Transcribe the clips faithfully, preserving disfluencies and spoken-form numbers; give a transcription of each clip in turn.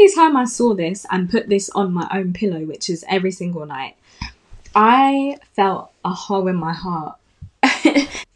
only time I saw this and put this on my own pillow, which is every single night, I felt a hole in my heart.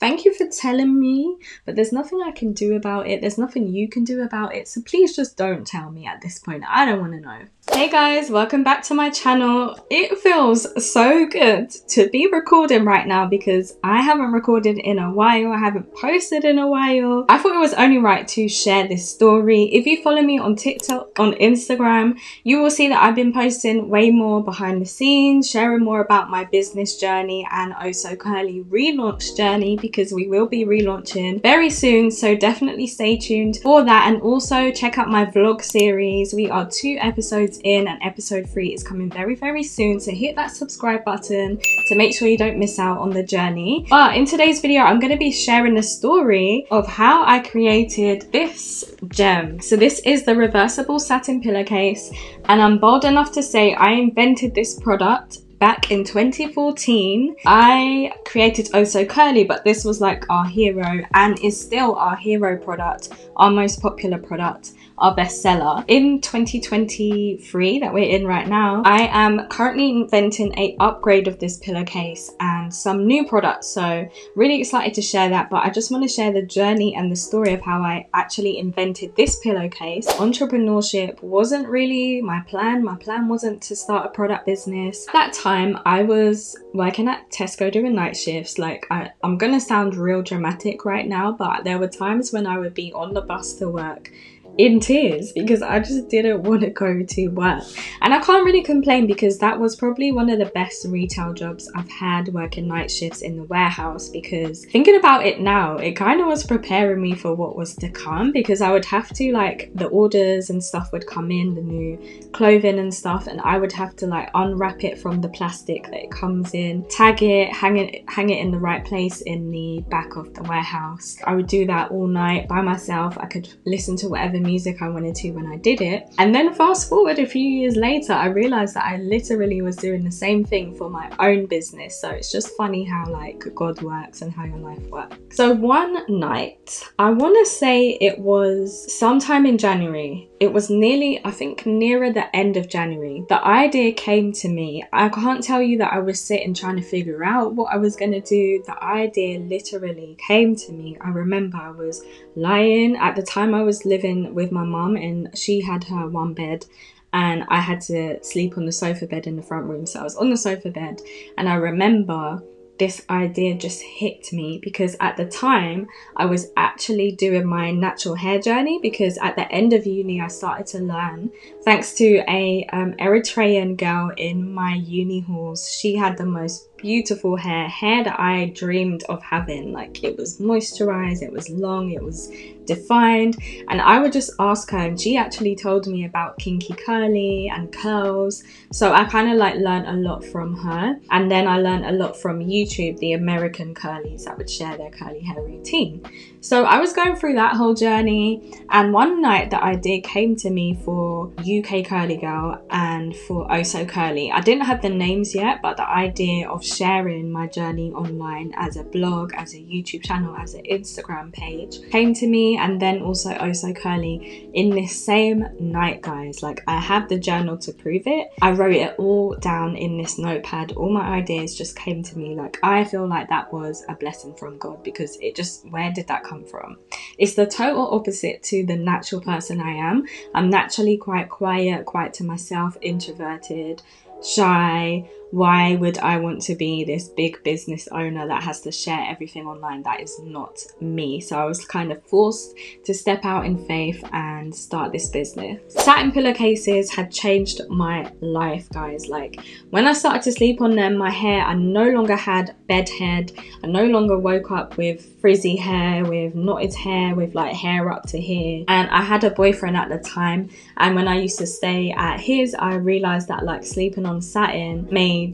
Thank you for telling me, but there's nothing I can do about it. There's nothing you can do about it. So please just don't tell me at this point. I don't want to know. Hey guys, welcome back to my channel. It feels so good to be recording right now because I haven't recorded in a while. I haven't posted in a while. I thought it was only right to share this story. If you follow me on TikTok, on Instagram, you will see that I've been posting way more behind the scenes, sharing more about my business journey and O So Curly relaunch journey, because we will be relaunching very soon, so definitely stay tuned for that. And also check out my vlog series. We are two episodes in and episode three is coming very very soon, so hit that subscribe button to make sure you don't miss out on the journey. But in today's video I'm going to be sharing the story of how I created this gem. So this is the reversible satin pillowcase, and I'm bold enough to say I invented this product back in twenty fourteen. I created O So Curly, but this was like our hero and is still our hero product, our most popular product, our bestseller. In twenty twenty-three that we're in right now, I am currently inventing a upgrade of this pillowcase and some new products, so really excited to share that. But I just want to share the journey and the story of how I actually invented this pillowcase. Entrepreneurship wasn't really my plan. My plan wasn't to start a product business. At that time I was working at Tesco doing night shifts. Like I, I'm gonna sound real dramatic right now, but there were times when I would be on the bus to work in tears because I just didn't want to go to work. And I can't really complain because that was probably one of the best retail jobs I've had, working night shifts in the warehouse, because thinking about it now, it kind of was preparing me for what was to come, because I would have to, like, the orders and stuff would come in, the new clothing and stuff, and I would have to like unwrap it from the plastic that it comes in, tag it, hang it hang it in the right place in the back of the warehouse. I would do that all night by myself. I could listen to whatever music I wanted to when I did it. And then fast forward a few years later, I realized that I literally was doing the same thing for my own business. So it's just funny how like God works and how your life works. So one night, I want to say it was sometime in January, it was nearly, I think nearer the end of January, the idea came to me. I can't tell you that I was sitting trying to figure out what I was going to do. The idea literally came to me. I remember I was lying, at the time I was living with my mum and she had her one bed and I had to sleep on the sofa bed in the front room, so I was on the sofa bed and I remember this idea just hit me, because at the time I was actually doing my natural hair journey, because at the end of uni I started to learn, thanks to a um, Eritrean girl in my uni halls. She had the most beautiful hair, hair that I dreamed of having. Like it was moisturized, it was long, it was defined, and I would just ask her and she actually told me about kinky curly and curls. So I kind of like learned a lot from her, and then I learned a lot from YouTube, the American curlies that would share their curly hair routine. So I was going through that whole journey, and one night the idea came to me for U K Curly Girl and for O So Curly. I didn't have the names yet, but the idea of sharing my journey online as a blog, as a YouTube channel, as an Instagram page came to me, and then also O So Curly in this same night, guys. Like I have the journal to prove it. I wrote it all down in this notepad. All my ideas just came to me. Like I feel like that was a blessing from God, because it just, where did that come from? It's the total opposite to the natural person I am. I'm naturally quite quiet, quite to myself, introverted, shy. Why would I want to be this big business owner that has to share everything online? That is not me. So I was kind of forced to step out in faith and start this business. Satin pillowcases had changed my life, guys. Like when I started to sleep on them, my hair, I no longer had bed head. I no longer woke up with frizzy hair, with knotted hair, with like hair up to here. And I had a boyfriend at the time, and when I used to stay at his, I realized that like sleeping on satin made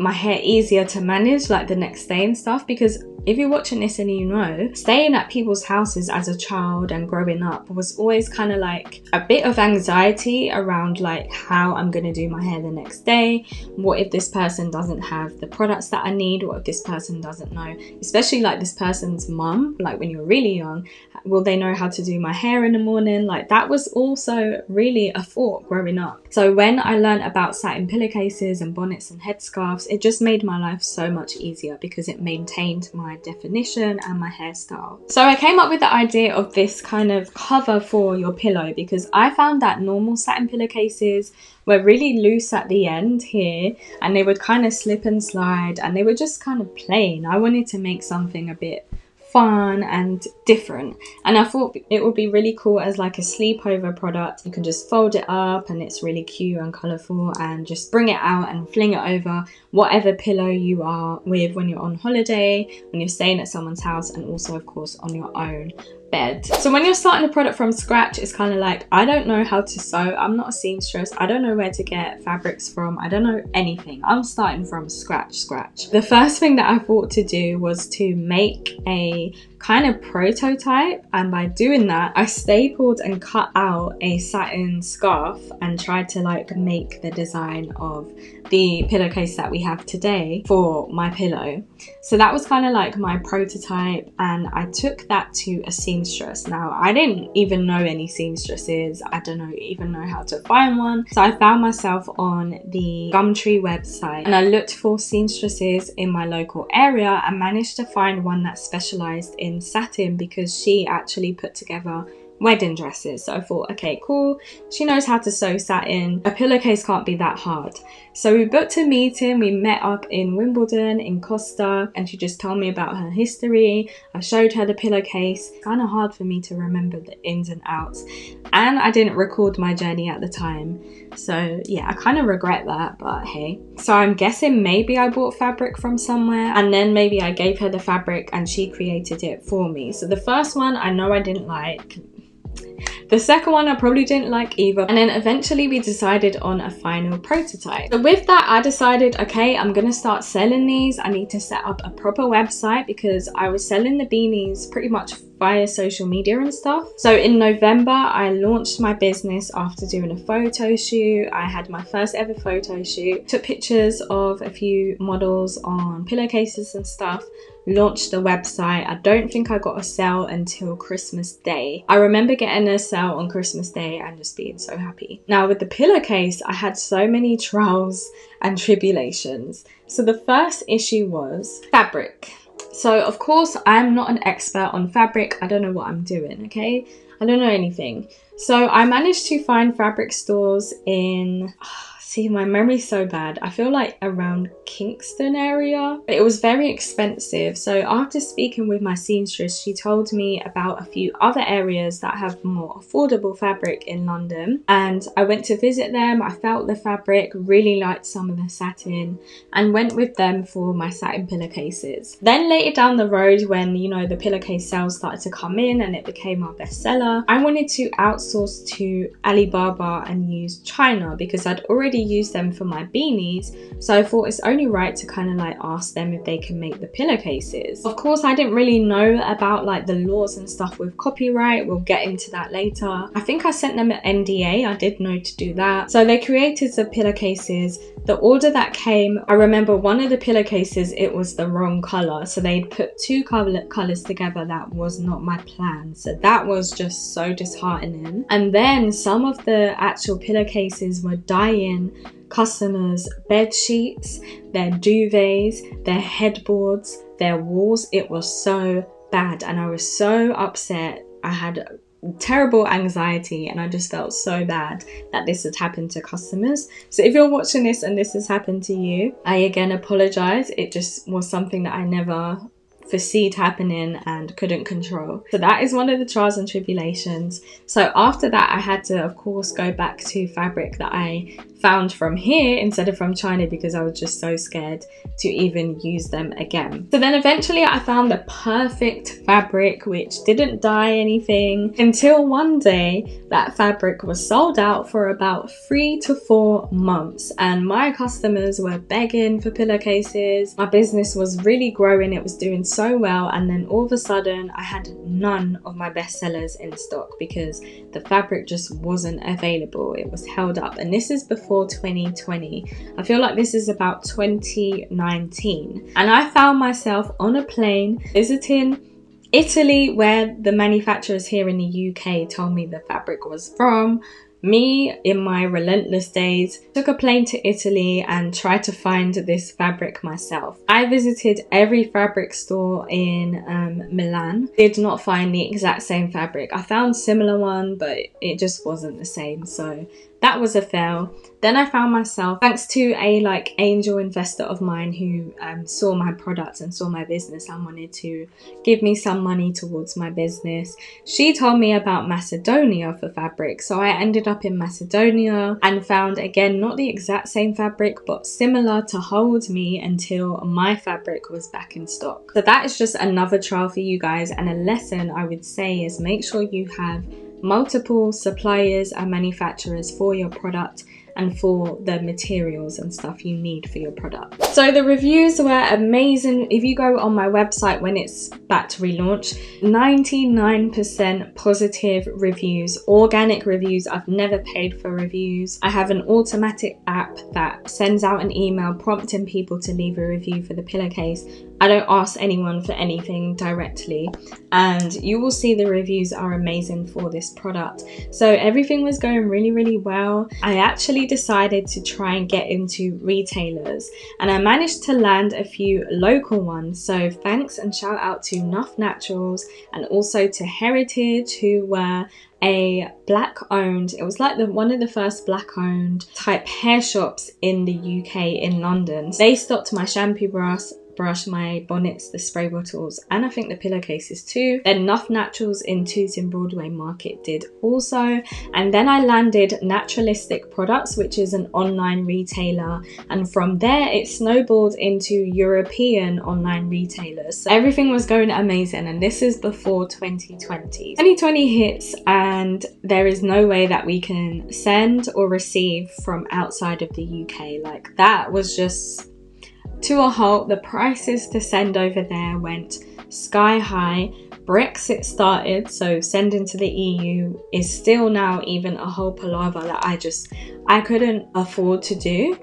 my hair easier to manage like the next day and stuff, because If you're watching this and you know, staying at people's houses as a child and growing up was always kind of like a bit of anxiety around like how I'm going to do my hair the next day. What if this person doesn't have the products that I need? What if this person doesn't know? Especially like this person's mum, like when you're really young, will they know how to do my hair in the morning? Like that was also really a thought growing up. So when I learned about satin pillowcases and bonnets and headscarves, it just made my life so much easier because it maintained my definition and my hairstyle. So I came up with the idea of this kind of cover for your pillow because I found that normal satin pillowcases were really loose at the end here and they would kind of slip and slide and they were just kind of plain. I wanted to make something a bit fun and different, and I thought it would be really cool as like a sleepover product. You can just fold it up and it's really cute and colourful, and just bring it out and fling it over whatever pillow you are with when you're on holiday, when you're staying at someone's house, and also of course on your own bed. So when you're starting a product from scratch, it's kind of like, I don't know how to sew, I'm not a seamstress, I don't know where to get fabrics from, I don't know anything, I'm starting from scratch scratch. The first thing that I thought to do was to make a kind of prototype, and by doing that I stapled and cut out a satin scarf and tried to like make the design of the pillowcase that we have today for my pillow. So that was kind of like my prototype, and I took that to a seamstress. Now I didn't even know any seamstresses, I don't know even know how to find one, so I found myself on the Gumtree website and I looked for seamstresses in my local area and managed to find one that specialized in in satin because she actually put together wedding dresses. So I thought, okay, cool, she knows how to sew satin, a pillowcase can't be that hard. So we booked a meeting, we met up in Wimbledon in Costa, and she just told me about her history. I showed her the pillowcase. Kind of hard for me to remember the ins and outs, and I didn't record my journey at the time, so yeah, I kind of regret that, but hey. So I'm guessing maybe I bought fabric from somewhere, and then maybe I gave her the fabric and she created it for me. So the first one I know I didn't like. The second one I probably didn't like either, and then eventually we decided on a final prototype. So with that I decided, okay, I'm gonna start selling these. I need to set up a proper website because I was selling the beanies pretty much via social media and stuff. So in November I launched my business after doing a photo shoot. I had my first ever photo shoot, took pictures of a few models on pillowcases and stuff, launched the website. I don't think I got a sale until Christmas Day. I remember getting a sale on Christmas Day and just being so happy. Now with the pillowcase I had so many trials and tribulations. So the first issue was fabric. So of course I'm not an expert on fabric, I don't know what I'm doing, okay? I don't know anything. So I managed to find fabric stores in, oh, see my memory's so bad, I feel like around Kingston area. But it was very expensive, so after speaking with my seamstress she told me about a few other areas that have more affordable fabric in London, and I went to visit them. I felt the fabric, really liked some of the satin, and went with them for my satin pillowcases. Then later down the road, when you know the pillowcase sales started to come in and it became our bestseller, I wanted to outsource sourced to Alibaba and used China because I'd already used them for my beanies, so I thought it's only right to kind of like ask them if they can make the pillowcases. Of course I didn't really know about like the laws and stuff with copyright, we'll get into that later. I think I sent them an N D A, I did know to do that. So they created the pillowcases. The order that came, I remember one of the pillowcases, it was the wrong colour, so they'd put two colour colours together. That was not my plan, so that was just so disheartening. And then some of the actual pillowcases were dyeing customers' bed sheets, their duvets, their headboards, their walls. It was so bad and I was so upset. I had terrible anxiety and I just felt so bad that this had happened to customers. So if you're watching this and this has happened to you, I again apologise. It just was something that I never foreseed happening and couldn't control. So that is one of the trials and tribulations. So after that I had to of course go back to fabric that I found from here instead of from China because I was just so scared to even use them again. So then eventually I found the perfect fabric which didn't dye anything, until one day that fabric was sold out for about three to four months and my customers were begging for pillowcases. My business was really growing, it was doing so so well, and then all of a sudden I had none of my best sellers in stock because the fabric just wasn't available. It was held up, and this is before twenty twenty. I feel like this is about twenty nineteen, and I found myself on a plane visiting Italy, where the manufacturers here in the U K told me the fabric was from. Me, in my relentless days, took a plane to Italy and tried to find this fabric myself. I visited every fabric store in um, Milan, did not find the exact same fabric. I found a similar one, but it just wasn't the same, so that was a fail. Then I found myself, thanks to a like angel investor of mine who um, saw my products and saw my business and wanted to give me some money towards my business, she told me about Macedonia for fabric. So I ended up in Macedonia and found, again, not the exact same fabric but similar to hold me until my fabric was back in stock. So that is just another trial for you guys, and a lesson I would say is make sure you have multiple suppliers and manufacturers for your product and for the materials and stuff you need for your product. So the reviews were amazing. If you go on my website when it's back to relaunch, ninety-nine percent positive reviews, organic reviews. I've never paid for reviews. I have an automatic app that sends out an email prompting people to leave a review for the pillowcase. I don't ask anyone for anything directly, and you will see the reviews are amazing for this product. So everything was going really, really well. I actually decided to try and get into retailers, and I managed to land a few local ones. So thanks and shout out to Nuff Naturals and also to Heritage, who were a black owned, it was like the one of the first black owned type hair shops in the U K in London. They stocked my shampoo brass brush, my bonnets, the spray bottles, and I think the pillowcases too. Then Nuff Naturals in Tooting Broadway Market did also. And then I landed Naturalistic Products, which is an online retailer, and from there it snowballed into European online retailers. So everything was going amazing, and this is before twenty twenty. twenty twenty hits, and there is no way that we can send or receive from outside of the U K. Like, that was just to a halt. The prices to send over there went sky high. Brexit started, so sending to the E U is still now even a whole palaver that I just I couldn't afford to do,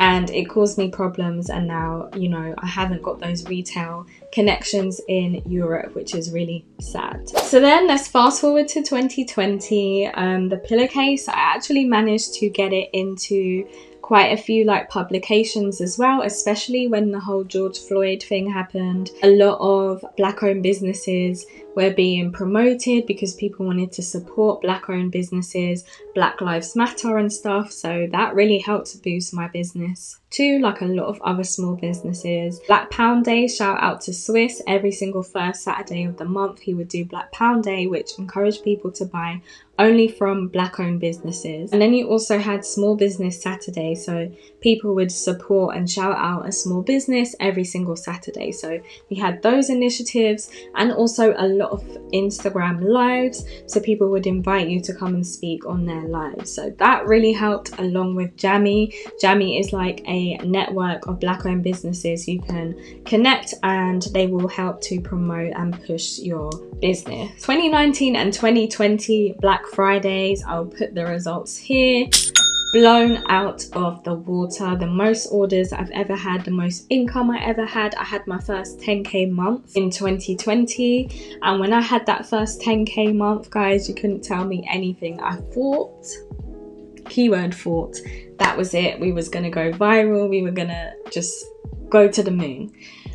and it caused me problems. And now, you know, I haven't got those retail connections in Europe, which is really sad. So then let's fast forward to twenty twenty. Um, the pillowcase, I actually managed to get it into quite a few like publications as well, especially when the whole George Floyd thing happened. A lot of black owned businesses were being promoted because people wanted to support black owned businesses, Black Lives Matter and stuff. So that really helped to boost my business too, like a lot of other small businesses. Black Pound Day, shout out to Swiss. Every single first Saturday of the month he would do Black Pound Day, which encouraged people to buy only from black owned businesses. And then you also had Small Business Saturday, so people would support and shout out a small business every single Saturday. So we had those initiatives, and also a lot of Instagram lives, so people would invite you to come and speak on their lives. So that really helped, along with Jamie. Jamie is like a network of black owned businesses you can connect, and they will help to promote and push your business. twenty nineteen and twenty twenty Black Fridays, I'll put the results here. Blown out of the water. The most orders I've ever had, the most income I ever had. I had my first ten K month in twenty twenty, and when I had that first ten K month, guys, you couldn't tell me anything. I thought, keyword thought, that was it. We was gonna go viral, we were gonna just go to the moon.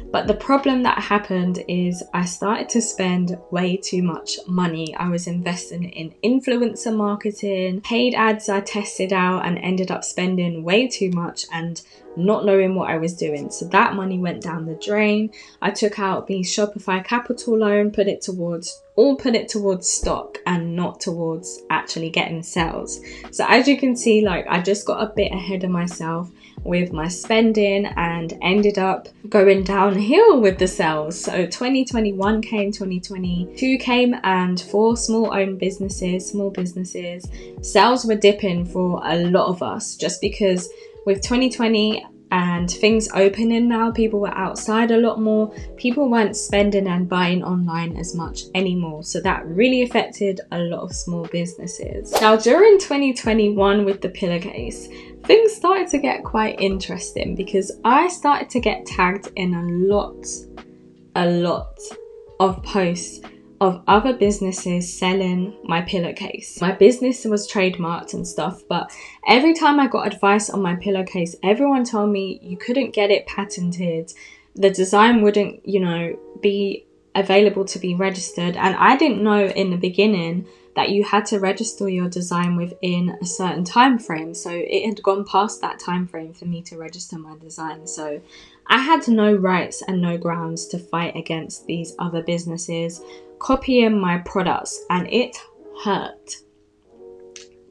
But the problem that happened is I started to spend way too much money. I was investing in influencer marketing, paid ads I tested out, and ended up spending way too much and not knowing what I was doing. So that money went down the drain. I took out the Shopify capital loan, put it towards all put it towards stock and not towards actually getting sales. So as you can see, like, I just got a bit ahead of myself with my spending and ended up going downhill with the sales. So twenty twenty-one came, twenty twenty-two came, and for small owned businesses, small businesses, sales were dipping for a lot of us, just because with twenty twenty and things opening now, people were outside a lot more, people weren't spending and buying online as much anymore, so that really affected a lot of small businesses. Now during twenty twenty-one with the pillowcase, things started to get quite interesting because I started to get tagged in a lot, a lot of posts of other businesses selling my pillowcase. My business was trademarked and stuff, but every time I got advice on my pillowcase, everyone told me you couldn't get it patented, the design wouldn't, you know, be available to be registered. And I didn't know in the beginning that you had to register your design within a certain time frame, so it had gone past that time frame for me to register my design. So I had no rights and no grounds to fight against these other businesses copying my products, and it hurt,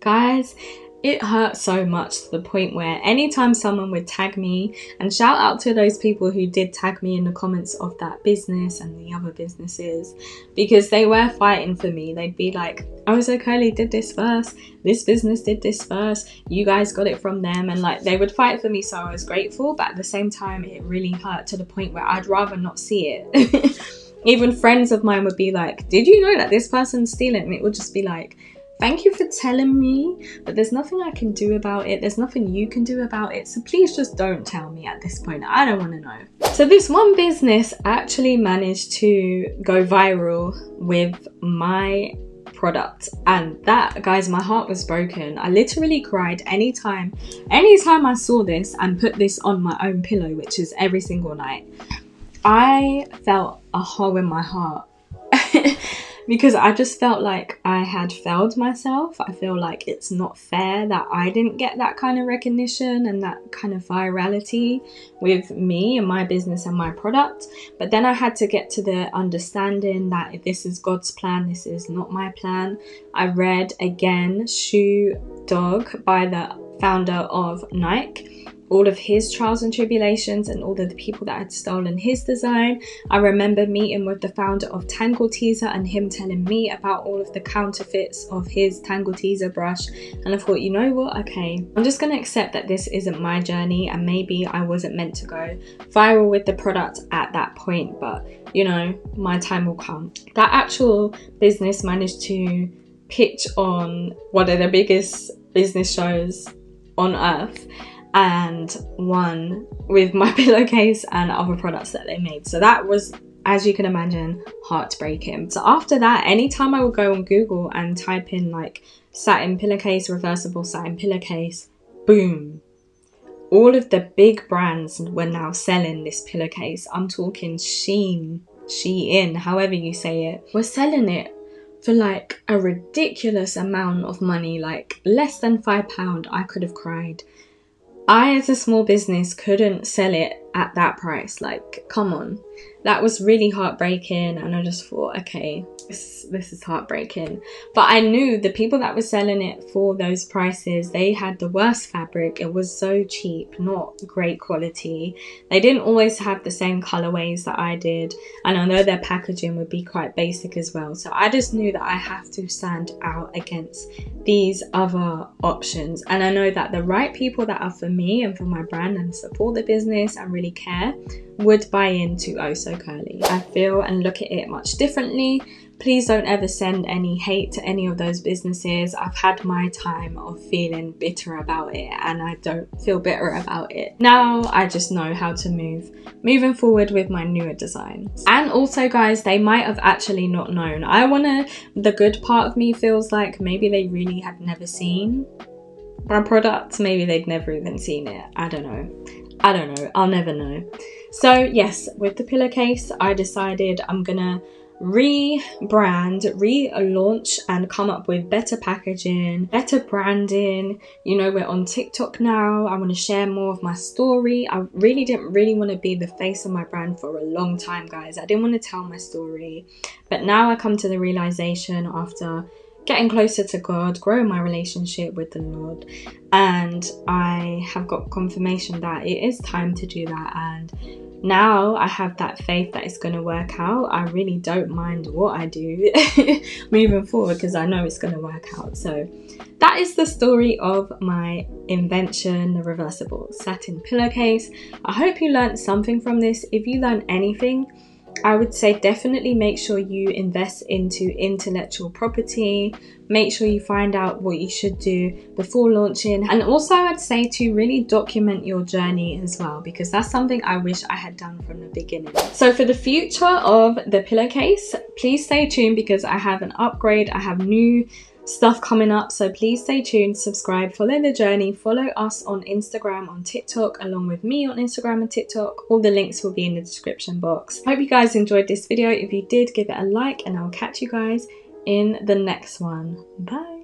guys. It hurt so much, to the point where anytime someone would tag me, and shout out to those people who did tag me in the comments of that business and the other businesses, because they were fighting for me. They'd be like, "Oh, So Curly did this first, this business did this first, you guys got it from them," and like they would fight for me, so I was grateful, but at the same time it really hurt, to the point where I'd rather not see it. Even friends of mine would be like, "Did you know that this person's stealing?" And it would just be like, "Thank you for telling me, but there's nothing I can do about it. There's nothing you can do about it. So please just don't tell me at this point. I don't want to know." So this one business actually managed to go viral with my product, and that, guys, my heart was broken. I literally cried anytime, anytime I saw this and put this on my own pillow, which is every single night. I felt a hole in my heart because I just felt like I had failed myself. I feel like it's not fair that I didn't get that kind of recognition and that kind of virality with me and my business and my product. But then I had to get to the understanding that if this is God's plan, this is not my plan. I read again Shoe Dog by the founder of Nike, all of his trials and tribulations and all of the people that had stolen his design. I remember meeting with the founder of Tangle Teaser and him telling me about all of the counterfeits of his Tangle Teaser brush, and I thought, you know what, okay, I'm just going to accept that this isn't my journey and maybe I wasn't meant to go viral with the product at that point, but you know, my time will come. That actual business managed to pitch on one of the biggest business shows on earth and won with my pillowcase and other products that they made. So that was, as you can imagine, heartbreaking. So after that, anytime I would go on Google and type in like satin pillowcase, reversible satin pillowcase, boom, all of the big brands were now selling this pillowcase. I'm talking Shein, Shein, however you say it, were selling it for like a ridiculous amount of money, like less than five pounds. I could have cried. I, as a small business, couldn't sell it at that price. Like, come on. That was really heartbreaking, and I just thought, okay, this, this is heartbreaking. But I knew the people that were selling it for those prices, they had the worst fabric. It was so cheap, not great quality. They didn't always have the same colorways that I did, and I know their packaging would be quite basic as well. So I just knew that I have to stand out against these other options, and I know that the right people that are for me and for my brand and support the business and really care would buy into O So Curly. I feel and look at it much differently. Please don't ever send any hate to any of those businesses. I've had my time of feeling bitter about it, and I don't feel bitter about it. Now I just know how to move, moving forward with my newer designs. And also, guys, they might have actually not known. I wanna, the good part of me feels like maybe they really had never seen my products. Maybe they'd never even seen it. I don't know. I don't know, I'll never know. So yes, with the pillowcase, I decided I'm gonna rebrand, relaunch, and come up with better packaging, better branding. You know, we're on TikTok now. I want to share more of my story. I really didn't really want to be the face of my brand for a long time, guys. I didn't want to tell my story, but now I come to the realization after getting closer to God, growing my relationship with the Lord, and I have got confirmation that it is time to do that and now I have that faith that it's going to work out. I really don't mind what I do moving forward because I know it's going to work out. So that is the story of my invention, the reversible satin pillowcase. I hope you learned something from this. If you learned anything, I would say definitely make sure you invest into intellectual property. Make sure you find out what you should do before launching. And also I'd say to really document your journey as well, because that's something I wish I had done from the beginning. So for the future of the pillowcase, please stay tuned because I have an upgrade. I have new stuff coming up, so please stay tuned, subscribe, follow the journey, follow us on Instagram, on TikTok, along with me on Instagram and TikTok. All the links will be in the description box. I hope you guys enjoyed this video. If you did, give it a like, and I'll catch you guys in the next one. Bye.